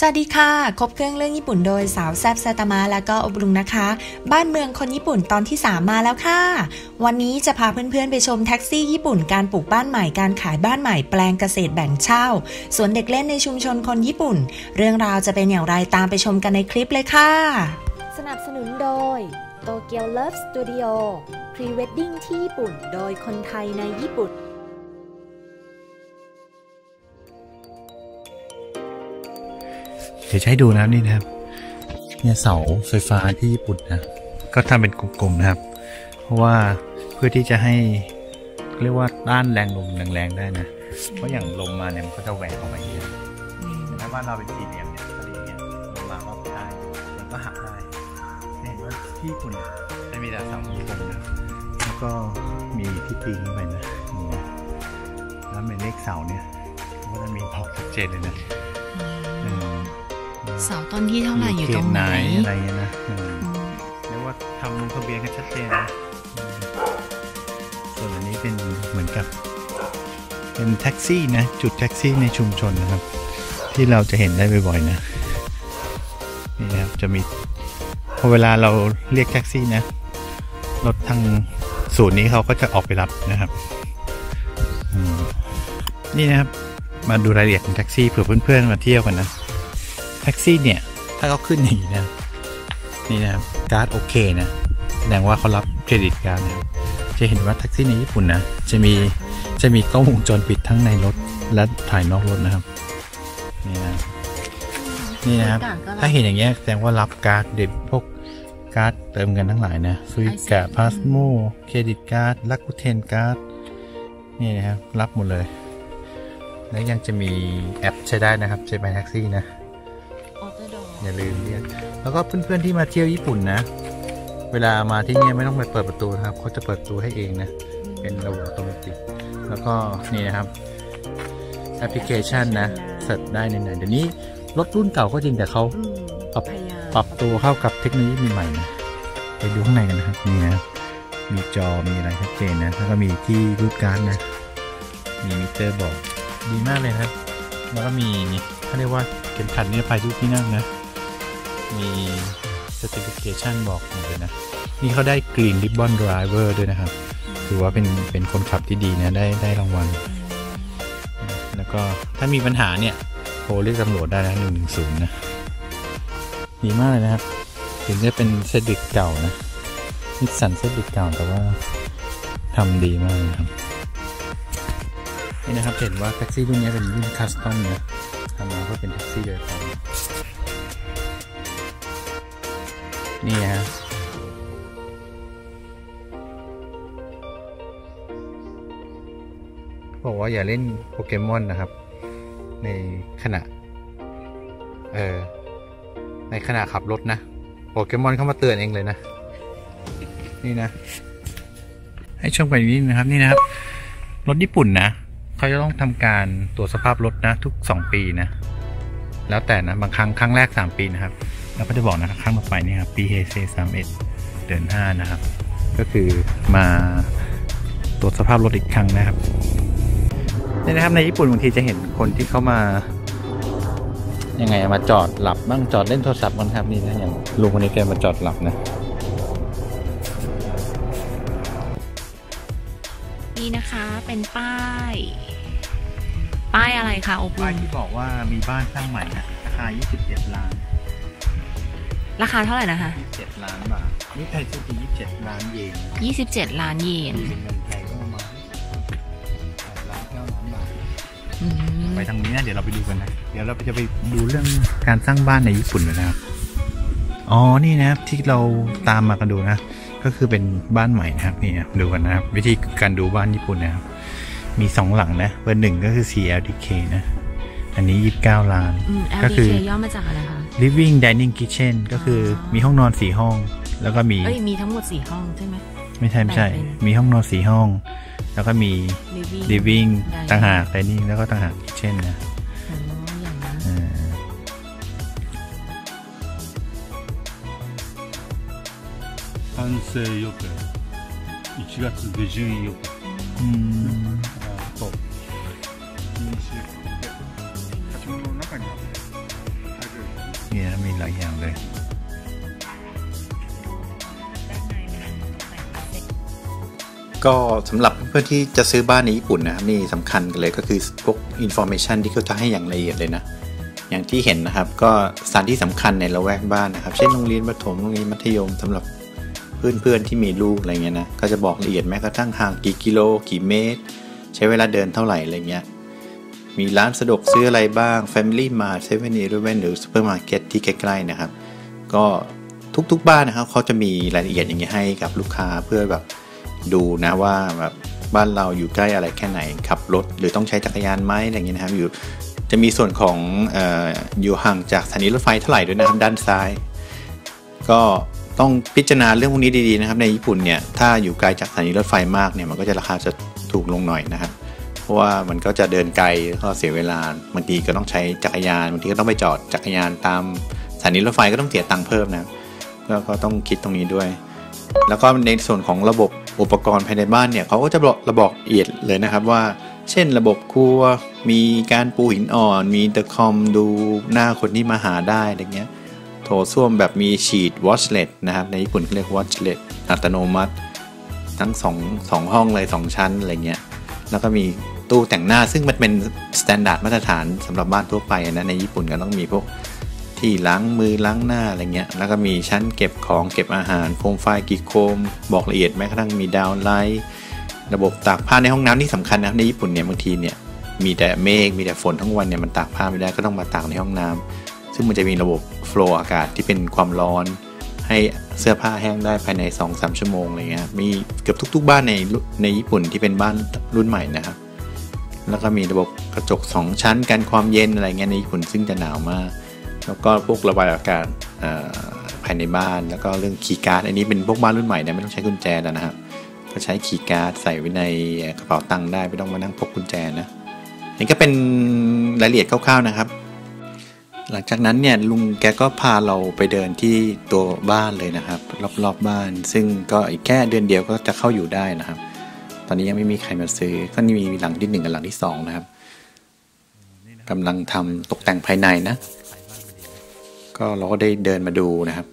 สวัสดีค่ะครบเครื่องเรื่องญี่ปุ่นโดยสาวแซบซาตามะและก็อบรุงนะคะบ้านเมืองคนญี่ปุ่นตอนที่3มาแล้วค่ะวันนี้จะพาเพื่อนๆไปชมแท็กซี่ญี่ปุ่นการปลูกบ้านใหม่การขายบ้านใหม่แปลงเกษตรแบ่งเช่าสวนเด็กเล่นในชุมชนคนญี่ปุ่นเรื่องราวจะเป็นอย่างไรตามไปชมกันในคลิปเลยค่ะสนับสนุนโดย Tokyo Love Studio Pre-Wedding ที่ญี่ปุ่นโดยคนไทยในญี่ปุ่นเดี๋ยวใช้ดูนะครับนี่นะครับเนี่ยเสาไฟฟ้าที่ญี่ปุ่นนะก็ทำเป็นกลมๆนะครับเพราะว่าเพื่อที่จะให้เรียกว่าต้านแรงลมแรงๆได้นะเพราะอย่างลมมาเนี่ยมันก็จะแหวกออกไปเยอะถ้าบ้านเราเป็นสี่เหลี่ยมเนี่ยพอดีเนี่ยลมมาก็ได้แล้วก็หักได้เห็นว่าที่ญี่ปุ่นจะมีแต่เสาตรงๆนะแล้วก็มีที่ปีนขึ้นไปนะแล้วเป็นเลขเสาเนี่ยก็จะมีบอกชัดเจนเลยนะเสาต้นที่เท่าไหร่อยู่ตรงไหนอะไรนะเรียกว่าทำลงทะเบียนกันชัดเจนนะส่วนอันนี้เป็นเหมือนกับเป็นแท็กซี่นะจุดแท็กซี่ในชุมชนนะครับที่เราจะเห็นได้บ่อยๆนะนี่นะครับจะมีพอเวลาเราเรียกแท็กซี่นะรถทางศูนย์นี้เขาก็จะออกไปรับนะครับนี่นะครับมาดูรายละเอียดของแท็กซี่เผื่อเพื่อนๆมาเที่ยวกันนะแท็กซี่เนี่ยถ้าเขาขึ้นอย่างนี้นะนี่นะครับการ์ดโอเคนะแสดงว่าเขารับเครดิตการ์ดนะจะเห็นว่าแท็กซี่ในญี่ปุ่นนะจะมีกล้องวงจรปิดทั้งในรถและถ่ายนอกรถนะครับนี่นะนี่นะครับถ้าเห็นอย่างเงี้ยแสดงว่ารับการ์ดเด็ดพวกการ์ดเติมเงินทั้งหลายนะซุยกะพาสโมเครดิตการ์ดลักกุเทนการ์ดนี่นะครับรับหมดเลยและยังจะมีแอปใช้ได้นะครับใช้ไปแท็กซี่นะอย่าลืมเนี่ยแล้วก็เพื่อนๆที่มาเที่ยวญี่ปุ่นนะเวลามาที่นี่ไม่ต้องไปเปิดประตูนะครับเขาจะเปิดประตูให้เองนะเป็นระบบอัตโนมัติแล้วก็นี่นะครับแอปพลิเคชันนะเสร็จได้ในไหนเดี๋ยวนี้รถรุ่นเก่าก็จริงแต่เขาปรับตัวเข้ากับเทคโนโลยีใหม่นะไปดูข้างในกันนะครับนี่นะมีจอมีอะไรชัดเจนนะแล้วก็มีที่รูดการ์ดนะมีมิเตอร์บอกดีมากเลยนะครับแล้วก็มีนี่เขาเรียกว่าเข็มขัดนิรภัยทุกที่นั่งนะมีสติฟิเคชันบอกเลยนะนี่เขาได้กรีนริบบอนไดรเวอร์ด้วยนะครับถือว่าเป็นคนขับที่ดีนะได้รางวัลแล้วก็ถ้ามีปัญหาเนี่ยโทรเรียกตำรวจได้นะ110นะดีมากเลยนะครับถึงจะเป็นเซดิกเก่านะนิสสันเซดิกเก่าแต่ว่าทำดีมากนะครับนี่นะครับเห็นว่าแท็กซี่รุ่นนี้เป็นรุ่นคัสตอมนะทำมาเพื่อเป็นแท็กซี่โดยตรงนี่ฮะบอกว่าอย่าเล่นโปเกมอนนะครับในขณะขับรถนะโปเกมอนเข้ามาเตือนเองเลยนะนี่นะให้ชมไปนิดนะครับนี่นะครับรถญี่ปุ่นนะเขาจะต้องทำการตรวจสภาพรถนะทุก2ปีนะแล้วแต่นะบางครั้งครั้งแรก3ปีนะครับแล้วก็จะบอกนะครับครั้งต่อไปนี่ครับปีเฮเซ31เดือน5นะครับก็คือมาตรวจสภาพรถอีกครั้งนะครับนี่นะครับในญี่ปุ่นบางทีจะเห็นคนที่เขามายังไงมาจอดหลับบ้างจอดเล่นโทรศัพท์บ้างครับนี่นะอย่างลุงคนนี้แกมาจอดหลับนะนี่นะคะเป็นป้ายอะไรคะโอปป้ายที่บอกว่ามีบ้านสร้างใหม่นะราคา27 ล้านราคาเท่าไหร่นะคะ27 ล้านบาทนี่ไทยซื้อที่27 ล้านเยน27 ล้านเยนเป็นเงินไทยก็ประมาณ8 ล้าน 9 ล้านบาทไปทางนี้นะเดี๋ยวเราไปดูกันนะเดี๋ยวเราจะไปดูเรื่องการสร้างบ้านในญี่ปุ่นนะครับอ๋อนี่นะครับที่เราตามมากันดูนะก็คือเป็นบ้านใหม่นะครับนี่นะดูกันนะครับวิธีการดูบ้านญี่ปุ่นนะครับมี2หลังนะเบอร์1ก็คือ CLDK นะอันนี้29 ล้านก็คือ LDK ย่อมาจากอะไรคะ Living Dining Kitchen ก็คือมีห้องนอน4 ห้องแล้วก็มีทั้งหมด4 ห้องใช่ไหมไม่ใช่มีห้องนอน4 ห้องแล้วก็มี Living ต่างหาก Dining แล้วก็ต่างหาก Kitchen นะ完成予定1月下旬予定นี่นะมีหลายอย่างเลยก็สำหรับเพื่อนที่จะซื้อบ้านในญี่ปุ่นนะครับนี่สำคัญกันเลยก็คือพวก information ที่เขาจะให้อย่างละเอียดเลยนะอย่างที่เห็นนะครับก็สถานที่สำคัญในละแวกบ้านนะครับเช่นโรงเรียนประถมโรงเรียนมัธยมสำหรับเพื่อนๆที่มีลูกอะไรเงี้ยนะก็จะบอกละเอียดแม้กระทั่งห่างกี่กิโลกี่เมตรใช้เวลาเดินเท่าไหร่อะไรเงี้ยมีร้านสะดวกซื้ออะไรบ้าง Family Mart 7-Eleven หรือ Supermarket ที่ใกล้ๆนะครับก็ทุกๆบ้านนะครับเขาจะมีรายละเอียดอย่างเงี้ยให้กับลูกค้าเพื่อแบบดูนะว่าแบบบ้านเราอยู่ใกล้อะไรแค่ไหนขับรถหรือต้องใช้จักรยานไหมอะไรเงี้ยนะครับอยู่จะมีส่วนของอยู่ห่างจากสถานีรถไฟเท่าไหร่ด้วยนะครับด้านซ้ายก็ต้องพิจารณาเรื่องพวกนี้ดีๆนะครับในญี่ปุ่นเนี่ยถ้าอยู่ไกลจากสถานีรถไฟมากเนี่ยมันก็จะราคาจะถูกลงหน่อยนะครับเพราะว่ามันก็จะเดินไกลก็เสียเวลาบางทีก็ต้องใช้จักรยานบางทีก็ต้องไปจอดจักรยานตามสถานีรถไฟก็ต้องเสียตังค์เพิ่มนะแล้วก็ต้องคิดตรงนี้ด้วยแล้วก็ในส่วนของระบบอุปกรณ์ภายในบ้านเนี่ยเขาก็จะบอกละเอียดเลยนะครับว่าเช่นระบบครัวมีการปูหินอ่อนมีตะคอมดูหน้าคนที่มาหาได้อะไรเงี้ยโถส้วมแบบมีฉีดวอชเลตนะครับในญี่ปุ่นเขาเรียกวอชเลตอัตโนมัติทั้งสองห้องเลย2ชั้นอะไรเงี้ยแล้วก็มีตู้แต่งหน้าซึ่งมันเป็นสแตนดาร์ดมาตรฐานสำหรับบ้านทั่วไปนะในญี่ปุ่นก็ต้องมีพวกที่ล้างมือล้างหน้าอะไรเงี้ยแล้วก็มีชั้นเก็บของเก็บอาหารโคมไฟกี่โคมบอกละเอียดแม้กระทั่งมีดาวไลท์ระบบตากผ้าในห้องน้ำที่สำคัญนะในญี่ปุ่นเนี่ยบางทีเนี่ยมีแต่เมฆมีแต่ฝนทั้งวันเนี่ยมันตากผ้าไม่ได้ก็ต้องมาตากในห้องน้ำซึ่งมันจะมีระบบโฟลว์อากาศที่เป็นความร้อนให้เสื้อผ้าแห้งได้ภายใน 2-3 ชั่วโมงอะไรเงี้ยมีเกือบทุกๆบ้านในญี่ปุ่นที่เป็นบ้านรุ่นใหม่นะครับแล้วก็มีระบบกระจก2ชั้นกันความเย็นอะไรเงี้ยในญี่ปุ่นซึ่งจะหนาวมากแล้วก็พวกระบายอากาศภายในบ้านแล้วก็เรื่องคีย์การ์ดอันนี้เป็นพวกบ้านรุ่นใหม่นะไม่ต้องใช้กุญแจแล้วนะครับก็ใช้คีย์การ์ดใส่ไว้ในกระเป๋าตังค์ได้ไม่ต้องมานั่งพกกุญแจนะนี่ก็เป็นรายละเอียดคร่าวๆนะครับหลังจากนั้นเนี่ยลุงแกก็พาเราไปเดินที่ตัวบ้านเลยนะครับรอบๆบ้านซึ่งก็อีกแค่เดือนเดียวก็จะเข้าอยู่ได้นะครับตอนนี้ยังไม่มีใครมาซื้อก็นี่มีหลังที่1กับหลังที่2นะครับกำลังทำตกแต่งภายในนะก็เราก็ได้เดินมาดูนะครับ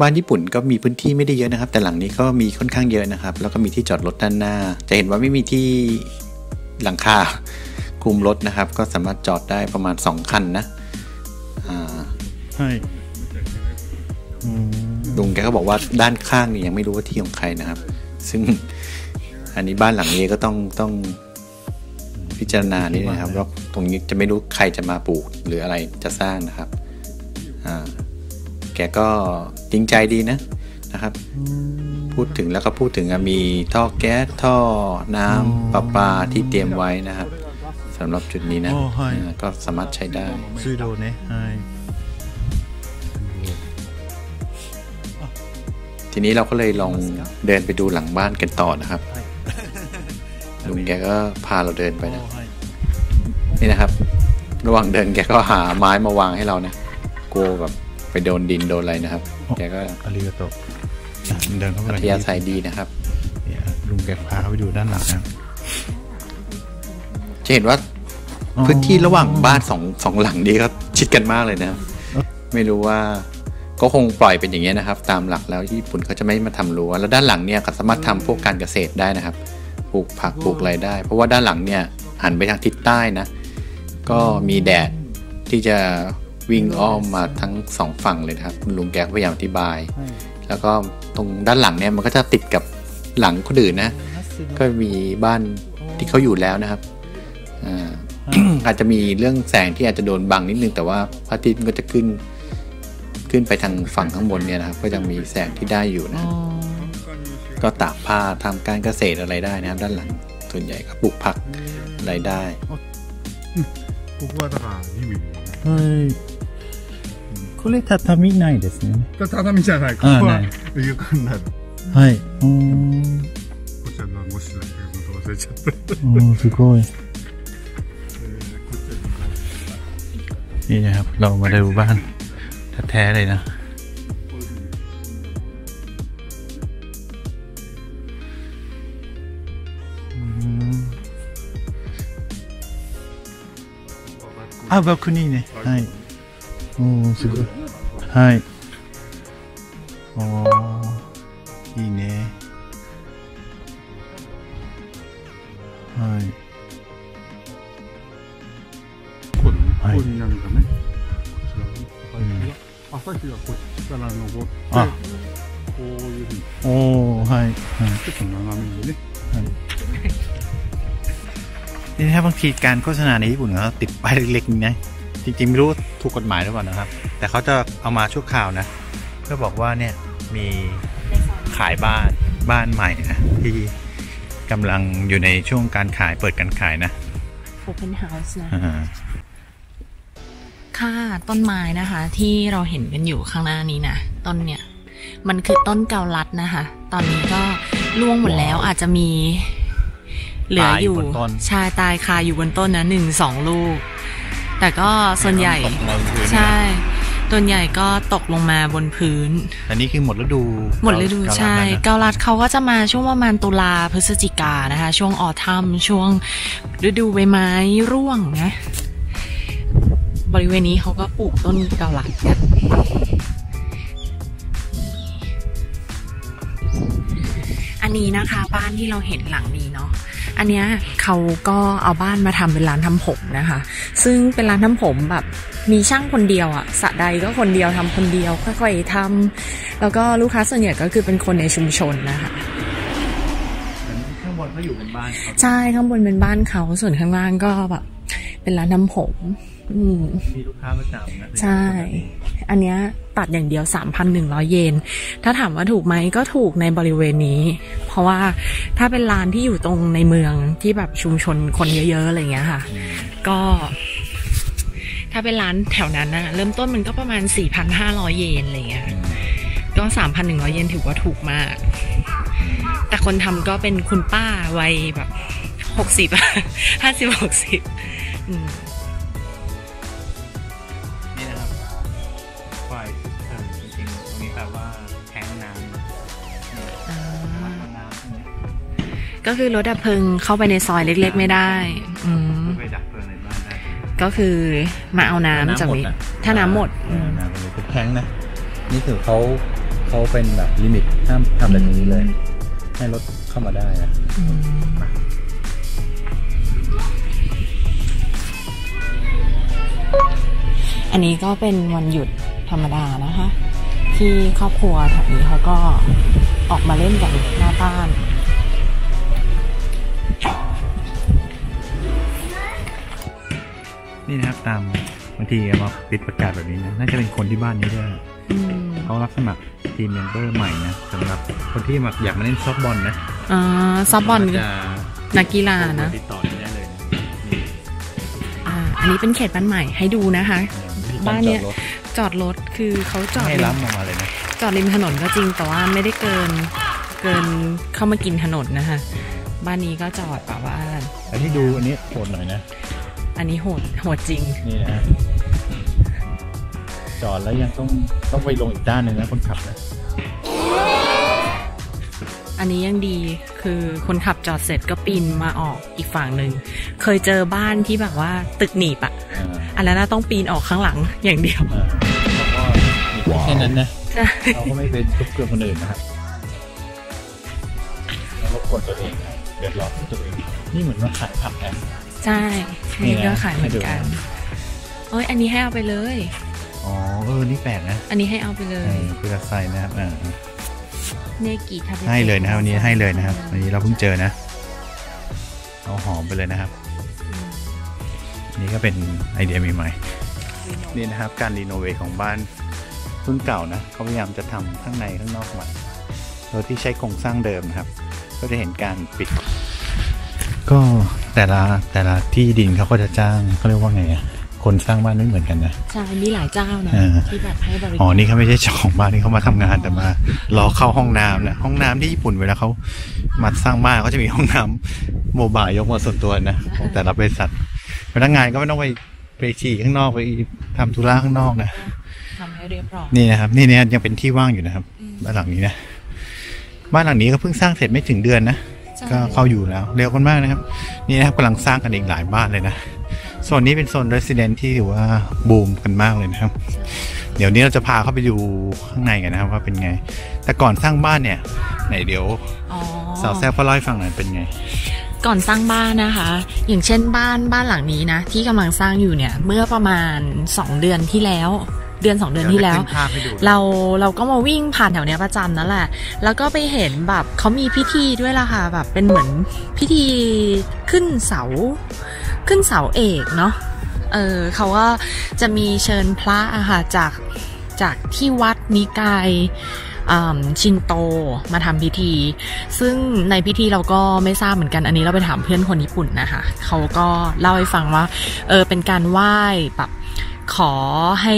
บ้านญี่ปุ่นก็มีพื้นที่ไม่ได้เยอะนะครับแต่หลังนี้ก็มีค่อนข้างเยอะนะครับแล้วก็มีที่จอดรถด้านหน้าจะเห็นว่าไม่มีที่หลังคาคลุมรถนะครับก็สามารถจอดได้ประมาณ2คันนะใช่ลุงแกก็บอกว่าด้านข้างนี่ยังไม่รู้ว่าที่ของใครนะครับซึ่งอันนี้บ้านหลังนี้ก็ต้องพิจารณานี่นะครับว่าตรงนี้จะไม่รู้ใครจะมาปลูกหรืออะไรจะสร้างนะครับแกก็จริงใจดีนะครับพูดถึงมีท่อแก๊สท่อน้ำประปาที่เตรียมไว้นะครับสำหรับจุดนี้นะก็สามารถใช้ได้ทีนี้เราก็เลยลองเดินไปดูหลังบ้านกันต่อนะครับลุงแกก็พาเราเดินไปนะนี่นะครับระหว่างเดินแกก็หาไม้มาวางให้เรานะกลัวแบบไปโดนดินโดนอะไรนะครับแกก็อริยตกเดินเข้าไปอัธยาศัยดีนะครับเนี่ยลุงแกพาเขาไปดูด้านหลังนะจะเห็นว่าพื้นที่ระหว่างบ้านสองหลังนี้ก็ชิดกันมากเลยนะไม่รู้ว่าก็คงปล่อยเป็นอย่างเงี้ยนะครับตามหลักแล้วญี่ปุ่นเขาจะไม่มาทำรั้วแล้วด้านหลังเนี่ยก็สามารถทำพวกการเกษตรได้นะครับปลูกผักปลูกอะไรได้เพราะว่าด้านหลังเนี่ยหันไปทางทิศใต้นะก็มีแดดที่จะวิ่งอ้อมมาทั้ง2ฝั่งเลยครับลุงแกพยายามอธิบายแล้วก็ตรงด้านหลังเนี่ยมันก็จะติดกับหลังคนอื่นนะก็มีบ้านที่เขาอยู่แล้วนะครับอาจจะมีเรื่องแสงที่อาจจะโดนบังนิดนึงแต่ว่าพระอาทิตย์ก็จะขึ้นไปทางฝั่งข้างบนเนี่ยนะครับก็ยังมีแสงที่ได้อยู่นะก็ตากผ้าทำการเกษตรอะไรได้นะครับด้านหลังส่วนใหญ่ก็ปลูกผักอะไรได้ปลูกว่าตาที่มีこれ畳ないですね。畳じゃない。ここは床になる。はい。こちらのもしだけど忘れちゃった。うん、すごい。นี่นะครับเรามาดูบ้านแท้ๆเลยนะあ、バルコニーね。はい。おお、すごい。はい。おお、いいね。はい。ここになるんだね。朝日がこっちから昇って、こういうふうに。おお、はい。ちょっと斜めにね。นี่นะครับบางทีการโฆษณาในญี่ปุ่นเขาติดป้ายเล็กๆนี่นะจริงๆไม่รู้ถูกกฎหมายหรือเปล่านะครับแต่เขาจะเอามาชั่วคราวนะเพื่อบอกว่าเนี่ยมีขายบ้านใหม่นะที่กำลังอยู่ในช่วงการขายเปิดการขายนะ Open House นะค่าต้นไม้นะคะที่เราเห็นกันอยู่ข้างหน้านี้นะต้นเนี่ยมันคือต้นเกาลัดนะคะตอนนี้ก็ร่วงหมดแล้วอาจจะมีเหลืออยู่ชายตายคาอยู่บนต้นนะ1-2ลูกแต่ก็ส่วนใหญ่ใช่ต้นใหญ่ก็ตกลงมาบนพื้นอันนี้คือหมดฤดูใช่เกาลัดเขาก็จะมาช่วงประมาณตุลาพฤศจิกานะคะช่วงออทัมช่วงฤดูใบไม้ร่วงนะบริเวณนี้เขาก็ปลูกต้นเกาลัดกันอันนี้นะคะบ้านที่เราเห็นหลังนี้เนาะอันเนี้ยเขาก็เอาบ้านมาทำเป็นร้านทำผมนะคะซึ่งเป็นร้านทำผมแบบมีช่างคนเดียวอะสะใดก็คนเดียวทำคนเดียวค่อยๆทำแล้วก็ลูกค้าส่วนใหญ่ก็คือเป็นคนในชุมชนนะคะข้างบนเขาอยู่เป็นบ้านใช่ข้างบนเป็นบ้านเขาส่วนข้างล่างก็แบบเป็นร้านทำผมมีลูกค้าประจำนะใช่อันเนี้ยตัดอย่างเดียว 3,100 เยนถ้าถามว่าถูกไหมก็ถูกในบริเวณนี้เพราะว่าถ้าเป็นร้านที่อยู่ตรงในเมืองที่แบบชุมชนคนเยอะๆอะไรเงี้ยค่ะก็ถ้าเป็นร้านแถวนั้นนะเริ่มต้นมันก็ประมาณ 4,500 เยนอะไรเงี้ยก็ 3,100 เยนถือว่าถูกมากแต่คนทำก็เป็นคุณป้าวัยแบบ50-60ก็คือรถดับเพลิงเข้าไปในซอยเล็กๆไม่ได้ก็คือมาเอาน้ำจากนี้ถ้าน้ำหมดน้ำเป็นแท้งนะนี่คือเขาเป็นแบบลิมิตห้ามทำแบบนี้เลยให้รถเข้ามาได้นะอันนี้ก็เป็นวันหยุดธรรมดานะคะที่ครอบครัวแถวนี้เขาก็ออกมาเล่นกันหน้าบ้านนี่นะครับตามบางทีมาปิดประกาศแบบนี้นะน่าจะเป็นคนที่บ้านนี้ด้วยเขารับสมัครทีมเมมเบอร์ใหม่นะสำหรับคนที่อยากมาเล่นซอฟบอลนะซอฟบอลนักกีฬานะติดต่อได้เลยอันนี้เป็นเขตบ้านใหม่ให้ดูนะคะบ้านเนี้ยจอดรถคือเขาจอดล้ำออกมาเลยนะจอดริมถนนก็จริงแต่ว่าไม่ได้เกินเข้ามากินถนนนะคะบ้านนี้ก็จอดป่าบ้านอันนี้ดูอันนี้โหดหน่อยนะอันนี้โหดจริงนี่นะจอดแล้วยังต้องไปลงอีกด้านหนึ่งนะคนขับนะอันนี้ยังดีคือคนขับจอดเสร็จก็ปีนมาออกอีกฝั่งหนึ่งเคยเจอบ้านที่แบบว่าตึกหนีบอันนั้นต้องปีนออกข้างหลังอย่างเดียวแค่นั้นนะเราก็ไม่เป็นทุกข์กับคนอื่นนะครับเราก็กดตัวเองเดือดร้อนตัวเองนี่เหมือนมาขายผักนะใช่นี่ก็ขายเหมือนกันเอ้ยอันนี้ให้เอาไปเลยอ๋อนี่แปลกนะอันนี้ให้เอาไปเลยคือราไซนะครับเนกิทาเบให้เลยนะครับวันนี้ให้เลยนะครับวันนี้เราเพิ่งเจอนะเอาหอมไปเลยนะครับนี่ก็เป็นไอเดียใหม่ๆนี่นะครับการรีโนเวทของบ้านรุ่นเก่านะเขาพยายามจะทำข้างในข้างนอกใหม่โดยที่ใช้โครงสร้างเดิมนะครับก็จะเห็นการปิดก็แต่ละที่ดินเขาก็จะจ้างเขาเรียกว่าไงคนสร้างบ้านไม่เหมือนกันนะใช่มีหลายเจ้านะที่แบบให้บริการอ๋อนี่เขาไม่ใช่เจ้าของบ้านนี่เขามาทำงานแต่มารอเข้าห้องน้ำนะห้องน้ำที่ญี่ปุ่นเวลาเขามาสร้างบ้านเขาจะมีห้องน้ำโมบายยกมาส่วนตัวนะของแต่ละบริษัทพนักงานก็ไม่ต้องไปฉี่ข้างนอกไปทำธุระข้างนอกนะทำให้เรียบร้อยนี่นะครับนี่ยังเป็นที่ว่างอยู่นะครับบ้านหลังนี้นะบ้านหลังนี้ก็เพิ่งสร้างเสร็จไม่ถึงเดือนนะก็เข้าอยู่แล้วเร็วกันมากนะครับนี่นะครับกำลังสร้างกันอีกหลายบ้านเลยนะ โซนนี้เป็นโซน Resident ที่ถือว่าบูมกันมากเลยนะครับเดี๋ยวนี้เราจะพาเข้าไปดูข้างในกันนะครับว่าเป็นไงแต่ก่อนสร้างบ้านเนี่ยไหนเดี๋ยวสาวแซ่บเล่าให้ฟังหน่อยเป็นไงก่อนสร้างบ้านนะคะอย่างเช่นบ้านหลังนี้นะที่กำลังสร้างอยู่เนี่ยเมื่อประมาณ2 เดือนที่แล้ว2 เดือนที่แล้วเราก็มาวิ่งผ่านแถวเนี้ยประจำนั่นแหละแล้วก็ไปเห็นแบบเขามีพิธีด้วยล่ะค่ะแบบเป็นเหมือนพิธีขึ้นเสาเอกเนาะเขาก็จะมีเชิญพระอะค่ะจากที่วัดนิกายชินโตมาทำพิธีซึ่งในพิธีเราก็ไม่ทราบเหมือนกันอันนี้เราไปถามเพื่อนคนญี่ปุ่นนะคะเขาก็เล่าให้ฟังว่าเป็นการไหว้แบบขอให้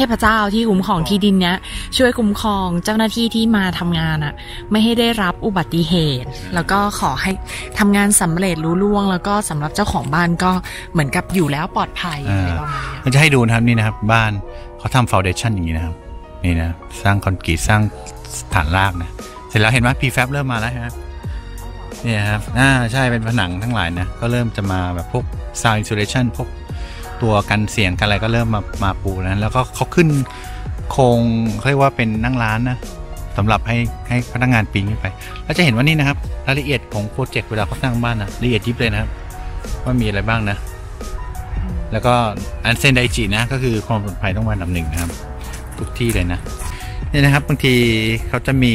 เทพเจ้าที่คุ้มครองที่ดินเนี้ยช่วยคุ้มครองเจ้าหน้าที่ที่มาทำงานอ่ะไม่ให้ได้รับอุบัติเหตุแล้วก็ขอให้ทำงานสำเร็จรุ่งเรืองแล้วก็สำหรับเจ้าของบ้านก็เหมือนกับอยู่แล้วปลอดภัยอะไรประมาณนี้จะให้ดูนะครับนี่นะครับบ้านเขาทำฟาวเดชั่นอย่างนี้นะครับนี่นะสร้างคอนกรีตสร้างฐานรากนะเสร็จแล้วเห็นไหมพีแฟบเริ่มมาแล้วครับนี่ครับใช่เป็นผนังทั้งหลายนะก็เริ่มจะมาแบบพวกซาวด์อินซูเลชันพวกตัวกันเสียงกันอะไรก็เริ่มมาปูนะแล้วก็เขาขึ้นโครงเรียกว่าเป็นนั่งร้านนะสำหรับให้พนักงานปีนขึ้นไปแล้วจะเห็นว่านี่นะครับรายละเอียดของโปรเจกต์เวลาเขาสร้างบ้านนะละเอียดยิบเลยนะครับว่ามีอะไรบ้างนะแล้วก็อันเซนไดจินะก็คือความปลอดภัยต้องมาอันดับ 1นะครับทุกที่เลยนะนี่นะครับบางทีเขาจะมี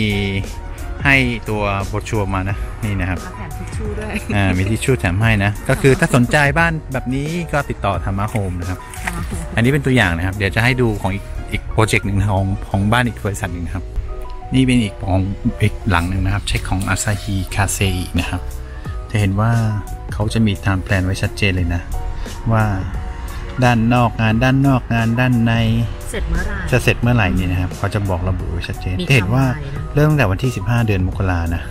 ให้ตัวโบรชัวร์มานะนี่นะครับแถมทิชชู่ด้วยมีทิชชู่แถมให้นะก็คือถ้าสนใจบ้านแบบนี้ก็ติดต่อธรรมะโฮมนะครับอันนี้เป็นตัวอย่างนะครับเดี๋ยวจะให้ดูของอีกโปรเจกต์หนึ่งของบ้านอีกบริษัทหนึ่งครับนี่เป็นอีกหลังหนึ่งนะครับเช็คของอาซาฮิคาเซอินะครับจะเห็นว่าเขาจะมีไทม์แพลนไว้ชัดเจนเลยนะว่าด้านนอกงานด้านในจะเสร็จเมื่อไหร่นี่นะครับเขาจะบอกระบุไว้ชัดเจนเห็นว่าเริ่มตั้งแต่วันที่15เดือนมกรานะ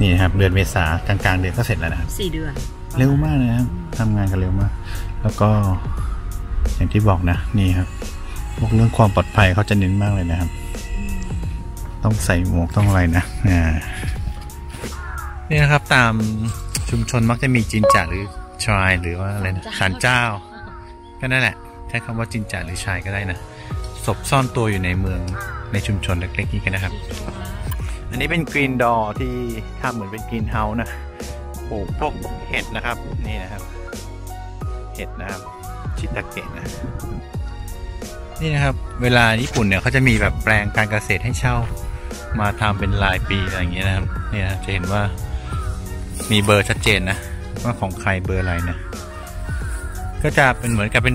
นี่นะครับเดือนเมษากลางๆเดือนก็เสร็จแล้วนะครับ4 เดือนเร็วมากนะครับทำงานกันเร็วมากแล้วก็อย่างที่บอกนะนี่ครับพวกเรื่องความปลอดภัยเขาจะเน้นมากเลยนะครับต้องใส่หมวกต้องอะไรนะนี่นะครับตามชุมชนมักจะมีจินจ่าหรือชายหรือว่าอะไรนะศาลเจ้าก็นั่นแหละใช้คำว่าจินจ่าหรือชายก็ได้นะศพซ่อนตัวอยู่ในเมืองในชุมชนเล็กๆนี้กันนะครับอันนี้เป็นกรีนดอร์ที่ทำเหมือนเป็นกรีนเฮาส์นะปลูกพวกเห็ดนะครับนี่นะครับเห็ดนะครับชิตาเกะนะนี่นะครับเวลาญี่ปุ่นเนี่ยเขาจะมีแบบแปลงการเกษตรให้เช่ามาทำเป็นรายปีอะไรอย่างเงี้ยนะครับเนี่ยจะเห็นว่ามีเบอร์ชัดเจนนะว่าของใครเบอร์อะไรนะก็จะเป็นเหมือนกับเ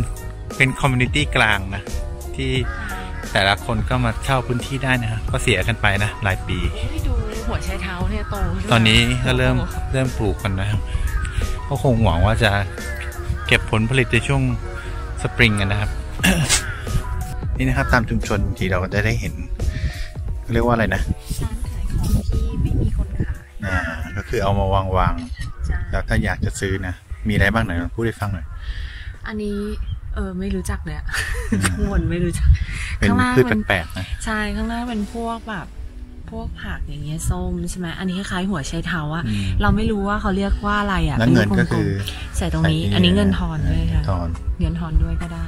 ป็นคอมมูนิตี้กลางนะที่แต่ละคนก็มาเช่าพื้นที่ได้นะครับก็เสียกันไปนะหลายปีดูหัวไชเท้าเนี่ยโตตอนนี้ก็เริ่มปลูกกันนะครับก็คงหวังว่าจะเก็บผลผลิตในช่วงสปริงกันนะครับ นี่นะครับตามชุมชนบางทีเราก็ได้เห็นเรียกว่าอะไรนะร้านขายของที่ไม่มีคนขายก็คือเอามาวางๆแล้วถ้าอยากจะซื้อนะมีอะไรบ้างหน่อยพูดให้ฟังหน่อยอันนี้ไม่รู้จักเลยข้างบนไม่รู้จักข้างล่างเป็นแปลกนะใช่ข้างล่างเป็นพวกผักอย่างเงี้ยส้มใช่ไหมอันนี้คล้ายหัวไชเท้าอะเราไม่รู้ว่าเขาเรียกว่าอะไรอะเงินก็คือใส่ตรงนี้อันนี้เงินทอนด้วยค่ะเงินทอนด้วยก็ได้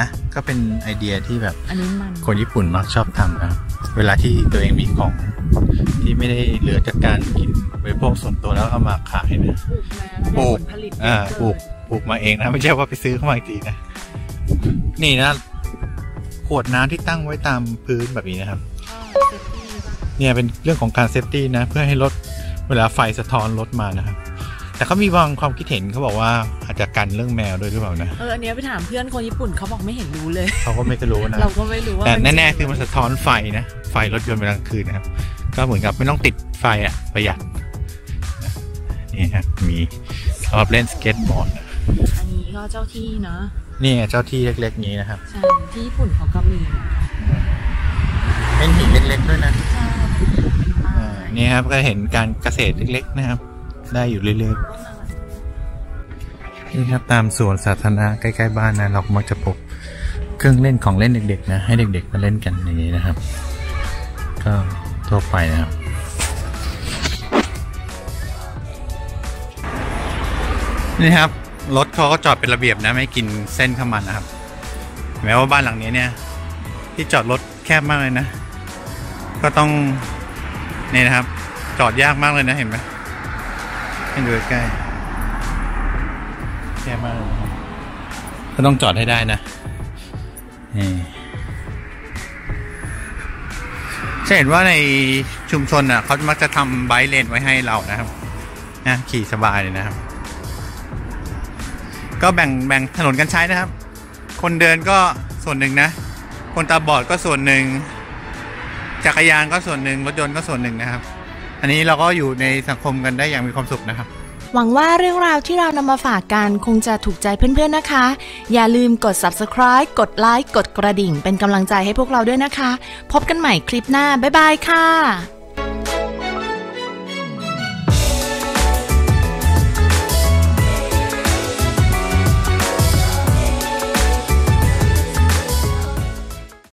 นะก็เป็นไอเดียที่แบบคนญี่ปุ่นมักชอบทำนะเวลาที่ตัวเองมีของที่ไม่ได้เหลือจากการกินบริโภคส่วนตัวแล้วเอามาขายนะปลูกมาเองนะไม่ใช่ว่าไปซื้อเข้ามาอีกทีนะนี่นะขวดน้ำที่ตั้งไว้ตามพื้นแบบนี้นะครับเนี่ยเป็นเรื่องของการเซฟตี้นะเพื่อให้ลดเวลาไฟสะท้อนลดมานะครับแต่เขามีบางความคิดเห็นเขาบอกว่าอาจจะกันเรื่องแมวด้วยหรือเปล่านะอันนี้ไปถามเพื่อนคนญี่ปุ่นเขาบอกไม่เห็นรู้เลยเขาก็ไม่รู้นะเราก็ไม่รู้ว่าแต่แน่ๆคือมันสะท้อนไฟนะไฟรถยนต์เวลากลางคืนนะครับก็เหมือนกับไม่ต้องติดไฟอ่ะประหยัดนี่ครับมีสำหรับเล่นสเก็ตบอร์ดอันนี้ก็เจ้าที่เนาะนี่เจ้าที่เล็กๆนี้นะครับใช่ที่ญี่ปุ่นเขาก็มีเป็นหินเล็กๆด้วยนะนี่ครับก็เห็นการเกษตรเล็กๆนะครับได้อยู่เรื่อยๆนี่ครับตามสวนสาธารณะใกล้ๆบ้านนะเรามักจะพบเครื่องเล่นของเล่นเด็กๆนะให้เด็กๆมาเล่นกันอย่างนี้นะครับก็ทั่วไปนะครับ นี่ครับรถเขาก็จอดเป็นระเบียบนะไม่กินเส้นเข้ามันนะครับแม้ว่าบ้านหลังนี้เนี่ยที่จอดรถแคบมากเลยนะก็ต้องนี่นะครับจอดยากมากเลยนะเห็นไหมให้ดูใกล้แคบมากก็ต้องจอดให้ได้นะนี่จะเห็นว่าในชุมชนอ่ะเขามักจะทำไบค์เลนไว้ให้เรานะครับนะขี่สบายเลยนะครับก็แบ่งถนนกันใช้นะครับคนเดินก็ส่วนหนึ่งนะคนตาบอดก็ส่วนหนึ่งจักรยานก็ส่วนหนึ่งรถยนต์ก็ส่วนหนึ่งนะครับอันนี้เราก็อยู่ในสังคมกันได้อย่างมีความสุขนะครับหวังว่าเรื่องราวที่เรานำมาฝากกันคงจะถูกใจเพื่อนๆนะคะอย่าลืมกด Subscribe กดไลค์กดกระดิ่งเป็นกำลังใจให้พวกเราด้วยนะคะพบกันใหม่คลิปหน้าบ๊ายบายค่ะ